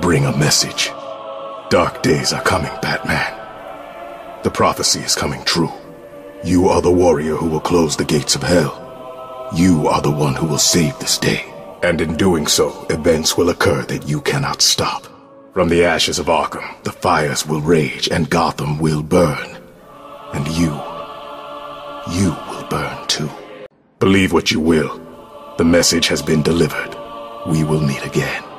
bring a message. Dark days are coming, Batman. The prophecy is coming true. You are the warrior who will close the gates of hell. You are the one who will save this day. And in doing so, events will occur that you cannot stop. From the ashes of Arkham, the fires will rage and Gotham will burn. And you will burn too. Believe what you will. The message has been delivered. We will meet again.